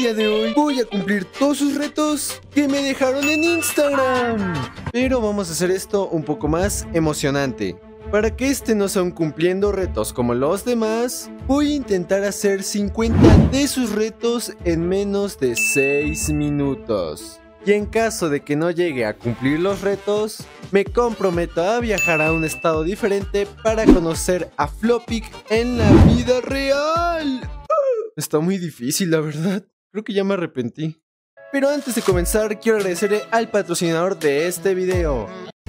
día de hoy voy a cumplir todos sus retos que me dejaron en Instagram. Pero vamos a hacer esto un poco más emocionante. Para que este no sea un cumpliendo retos como los demás, voy a intentar hacer 50 de sus retos en menos de 6 minutos. Y en caso de que no llegue a cumplir los retos, me comprometo a viajar a un estado diferente para conocer a Flopik en la vida real. Está muy difícil, la verdad. Creo que ya me arrepentí. Pero antes de comenzar, quiero agradecerle al patrocinador de este video,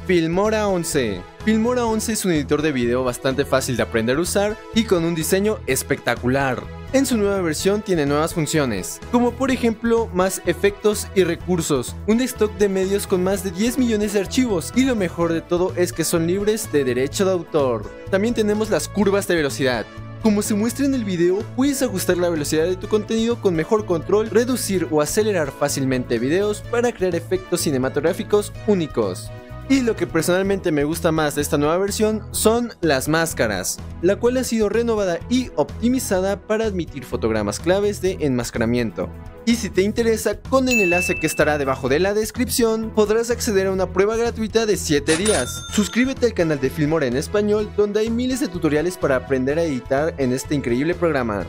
Filmora11. Filmora11 es un editor de video bastante fácil de aprender a usar y con un diseño espectacular. En su nueva versión tiene nuevas funciones, como por ejemplo más efectos y recursos, un stock de medios con más de 10 millones de archivos y lo mejor de todo es que son libres de derecho de autor. También tenemos las curvas de velocidad. Como se muestra en el video, puedes ajustar la velocidad de tu contenido con mejor control, reducir o acelerar fácilmente videos para crear efectos cinematográficos únicos. Y lo que personalmente me gusta más de esta nueva versión son las máscaras, la cual ha sido renovada y optimizada para admitir fotogramas claves de enmascaramiento. Y si te interesa, con el enlace que estará debajo de la descripción, podrás acceder a una prueba gratuita de 7 días. Suscríbete al canal de Filmora en español, donde hay miles de tutoriales para aprender a editar en este increíble programa.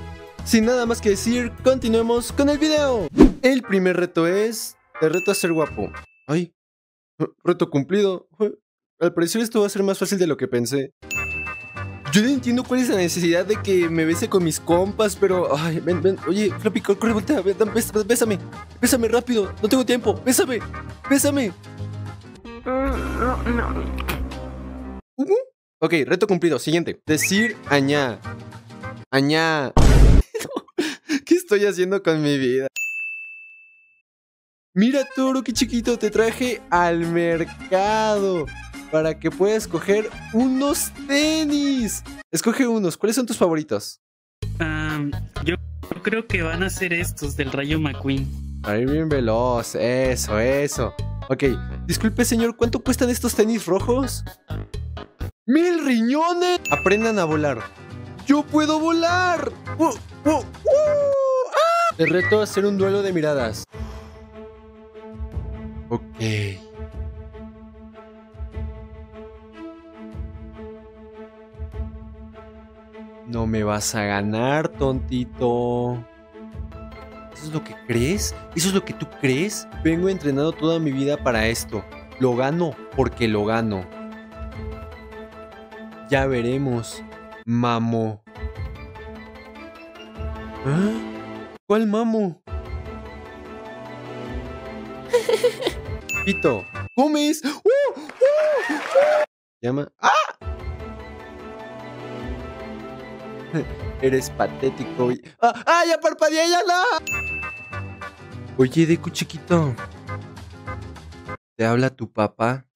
Sin nada más que decir, continuemos con el video. El primer reto es... el reto a ser guapo. Ay... reto cumplido. Al parecer esto va a ser más fácil de lo que pensé. Yo no entiendo cuál es la necesidad de que me bese con mis compas, pero... ay, ven, ven. Oye, Floppy, corre, voltea. Bésame. Bésame rápido. No tengo tiempo. Bésame. Bésame. No. Ok, reto cumplido. Siguiente. Decir añá. Añá. ¿Qué estoy haciendo con mi vida? Mira, Toro, qué chiquito, te traje al mercado para que puedas coger unos tenis. Escoge unos, ¿cuáles son tus favoritos? Yo creo que van a ser estos del Rayo McQueen. Ahí bien veloz, eso. Ok, disculpe señor, ¿cuánto cuestan estos tenis rojos? ¡Mil riñones! Aprendan a volar. ¡Yo puedo volar! Te reto a hacer un duelo de miradas. Ok. No me vas a ganar, tontito. ¿Eso es lo que crees? ¿Eso es lo que tú crees? Vengo entrenando toda mi vida para esto. Lo gano porque lo gano. Ya veremos, mamo. ¿Ah? ¿Cuál mamo? Pito, comes. Llama. ¡Ah! Eres patético. ¡Ah! ¡Ya parpadeé! ¡Ya no! Oye, Deku Chiquito, ¿te habla tu papá?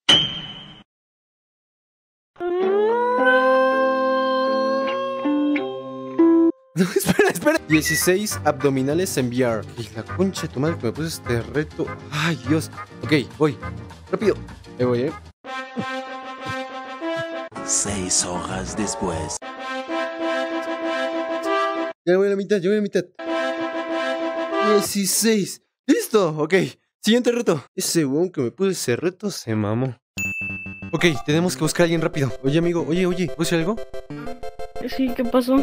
No, espera. 16 abdominales en VR. Y la concha de tu madre que me puso este reto. Ay, Dios. Ok, voy. Rápido. Ahí voy, 6 horas después. Ya voy a la mitad, 16. ¡Listo! Ok. Siguiente reto. Ese huevón que me puso ese reto se mamó. Ok, tenemos que buscar a alguien rápido. Oye, amigo. Oye. ¿Puedes hacer algo? Sí, ¿qué pasó?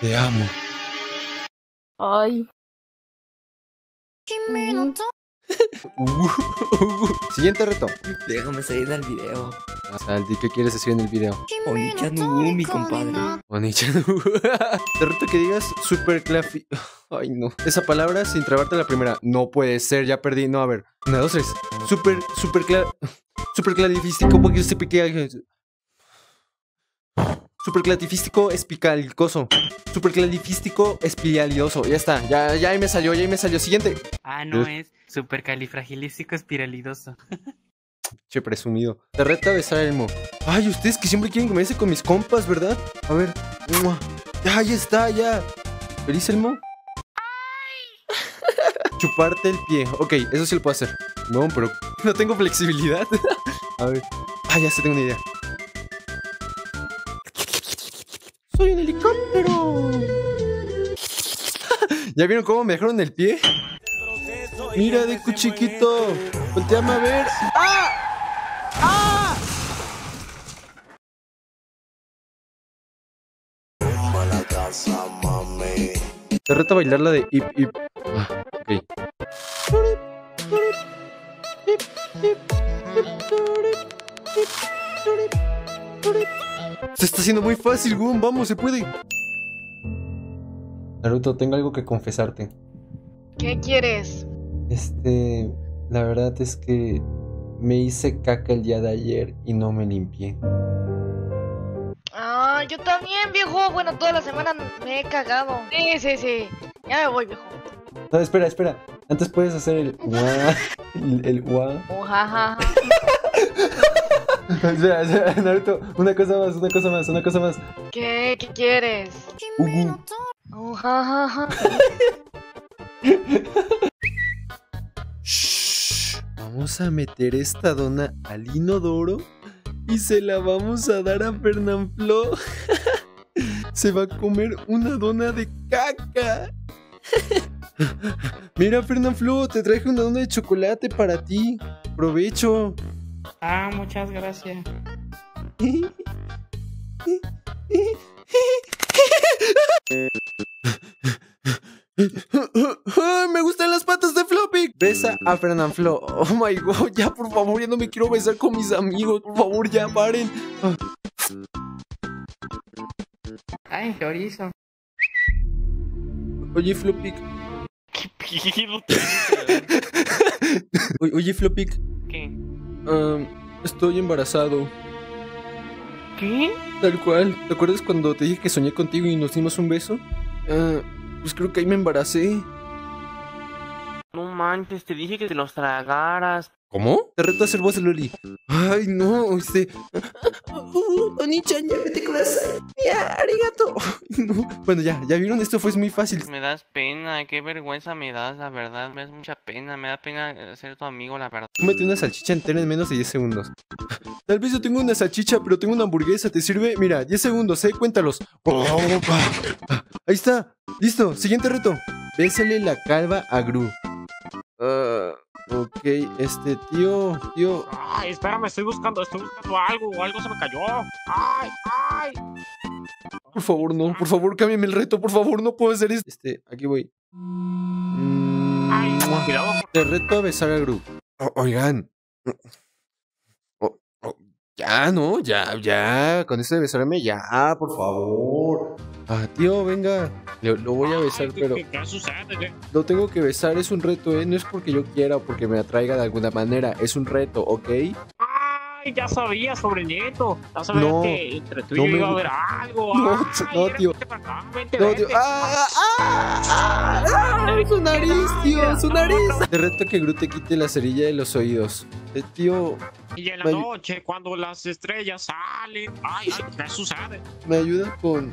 Te amo. Ay. Siguiente reto. Déjame salir del video. Saldi, ¿qué quieres decir en el video? Oni Chanubu, mi compadre. Oni Chanubu. Te reto que digas Supercalifragilístico. Ay, no. Esa palabra sin trabarte la primera. No puede ser, ya perdí. No, a ver. 1, 2, 3. Supercalifragilístico Supercalifragilístico espiralidoso. Ya está, ya ahí me salió, Siguiente. Ah, no, es supercalifragilístico espiralidoso. Che, presumido. Te reto a besar el mo. Ay, ustedes que siempre quieren que me bese con mis compas, ¿verdad? A ver. Ahí está, ya. ¿Feliz el mo? Ay. Chuparte el pie. Ok, eso sí lo puedo hacer. No, pero no tengo flexibilidad. A ver. Ah, ya se tengo una idea. ¡Soy un helicóptero! ¿Ya vieron cómo me dejaron el pie? Mira, Deku chiquito. Volteame a ver. ¡Ah! ¡Ah! Te reto a bailar la de hip hip. Ah, ok. Se está haciendo muy fácil, Gun. Vamos, se puede. Naruto, tengo algo que confesarte. ¿Qué quieres? La verdad es que me hice caca el día de ayer y no me limpié. Ah, yo también, viejo. Bueno, toda la semana me he cagado. Sí, sí, sí. Ya me voy, viejo. No, espera, espera. Antes puedes hacer el guau. El guau. Ojajaja. Espera, espera, Naruto. Una cosa más, una cosa más, una cosa más. ¿Qué? ¿Qué quieres? Ojajaja. Vamos a meter esta dona al inodoro y se la vamos a dar a Fernanfloo. Se va a comer una dona de caca. Mira, Fernanfloo, te traje una dona de chocolate para ti. Provecho. Ah, muchas gracias. Me gustan las patas de Flopik. Besa a Fernanfloo. Oh my god, ya por favor, ya no me quiero besar con mis amigos. Por favor, ya paren. Ay, qué orizo. Oye, Flopik. ¿Qué pido? Oye, Flopik. ¿Qué? Estoy embarazado. ¿Qué? Tal cual. ¿Te acuerdas cuando te dije que soñé contigo y nos dimos un beso? Pues creo que ahí me embaracé. No manches, te dije que te los tragaras. ¿Cómo? Te reto a hacer voz, Loli. Ay, no, Oni Chan, ya vete con esa. Ya, arigato. No. Bueno, ya, ya vieron, esto fue muy fácil. Me das pena, qué vergüenza me das, la verdad. Me das mucha pena, me da pena ser tu amigo, la verdad. Cómete una salchicha entera en menos de 10 segundos. Tal vez yo tengo una salchicha, pero tengo una hamburguesa, ¿te sirve? Mira, 10 segundos, cuéntalos. Ahí está, listo, siguiente reto. Bésale la calva a Gru. Ok, tío. Ay, espérame, estoy buscando algo se me cayó. Ay, ay. Por favor, no, por favor, cámbiame el reto, por favor, no puedo hacer esto. Aquí voy. Ay, cuidado. Te reto a besar a Gru. Oigan. Ya, no, ya. Con esto de besarme, ya, por favor. Ah, tío, venga. Lo voy a besar, pero lo tengo que besar, es un reto, No es porque yo quiera o porque me atraiga de alguna manera. Es un reto, ¿ok? Ay, ya sabía sobre Nieto. Ya sabía que entre tú y yo iba a haber algo. No, tío. No, tío. Su nariz, tío, su nariz. Te reto que Gru te quite la cerilla de los oídos. Tío... Y en la noche, cuando las estrellas salen... ¡Ay, qué sucede! Me ayuda con...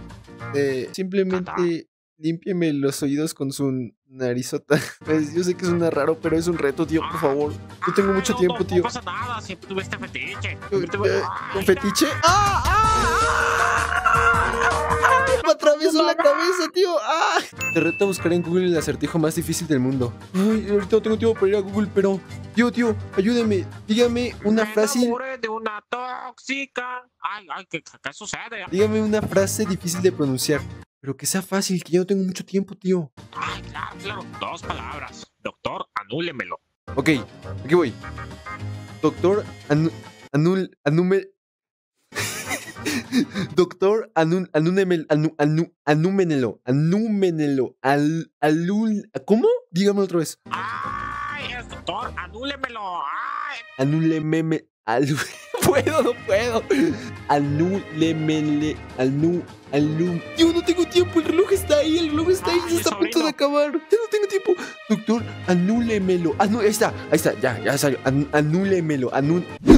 simplemente... Límpieme los oídos con su narizota. Pues yo sé que suena raro, pero es un reto, tío, por favor. Yo tengo mucho tiempo, tío. No pasa nada, siempre tuve este fetiche. ¿Un fetiche? ¡Ah! ¡Ah! ¡Me atravesó la cabeza, tío! ¡Ah! Te reto a buscar en Google el acertijo más difícil del mundo. Ay, ahorita no tengo tiempo para ir a Google, pero... Tío, ayúdeme. Dígame una frase... Me enamoré de una tóxica. Ay, ¿qué sucede? Dígame una frase difícil de pronunciar. Pero que sea fácil, que yo no tengo mucho tiempo, tío. Ay, claro, 2 palabras. Doctor, anúlemelo. Ok, aquí voy. Doctor, anúmenelo. ¿Cómo? Dígame otra vez. Ay, es doctor, anúlemelo. Ay. Anúlememe. No puedo. Tío, no tengo tiempo, el reloj está ahí, ya está a punto de acabar. Ya no tengo tiempo. Doctor, anúlemelo. Ahí está, ya salió. Anúlemelo.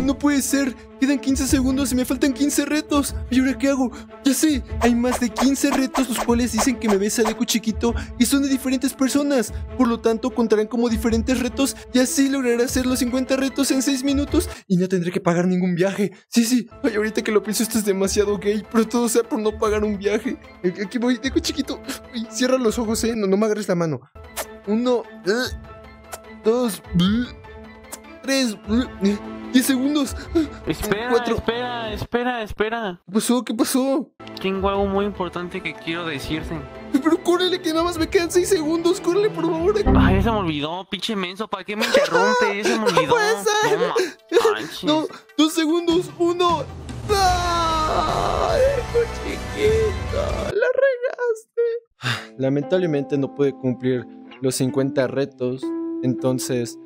No puede ser, quedan 15 segundos y me faltan 15 retos. ¿Y ahora qué hago? Ya sé, hay más de 15 retos los cuales dicen que me besa Deku chiquito y son de diferentes personas. Por lo tanto, contarán como diferentes retos y así lograré hacer los 50 retos en 6 minutos y no tendré que pagar ningún viaje. viaje. Sí, ay, ahorita que lo pienso, esto es demasiado gay, pero todo sea por no pagar un viaje. Aquí voy, Deku Chiquito. Ay, cierra los ojos, no me agarres la mano. 1, 2, 3, 10 segundos. Espera, 4. Espera. ¿Qué pasó? Tengo algo muy importante que quiero decirte. Pero córrele, que nada más me quedan 6 segundos. Córrele, por favor. Ay, se me olvidó, pinche menso. ¿Para qué me interrumpe? Se me olvidó. No, 2 segundos. 1. ¡Ah! Deku Chiquito, la regaste. Lamentablemente no pude cumplir los 50 retos. Entonces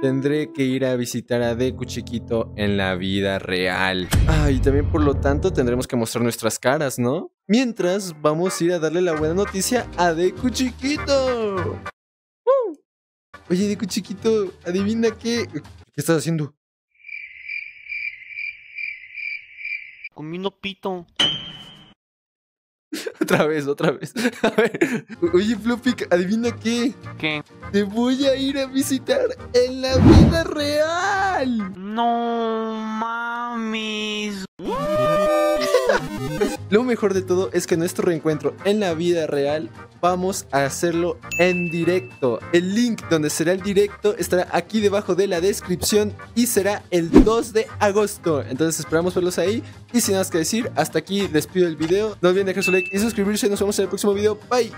tendré que ir a visitar a Deku Chiquito en la vida real. Y también, por lo tanto, tendremos que mostrar nuestras caras, ¿no? Mientras, vamos a ir a darle la buena noticia a Deku Chiquito. Oye, Deku Chiquito, adivina qué... ¿Qué estás haciendo? Comiendo pito. Otra vez. A ver. Oye, Flopik, ¿adivina qué? ¿Qué? Te voy a ir a visitar en la vida real. No mames. Lo mejor de todo es que nuestro reencuentro en la vida real vamos a hacerlo en directo. El link donde será el directo estará aquí debajo de la descripción y será el 2 de agosto. Entonces esperamos verlos ahí. Y sin nada más que decir, hasta aquí despido el video. No olviden dejar su like y suscribirse. Nos vemos en el próximo video. Bye.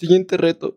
Siguiente reto.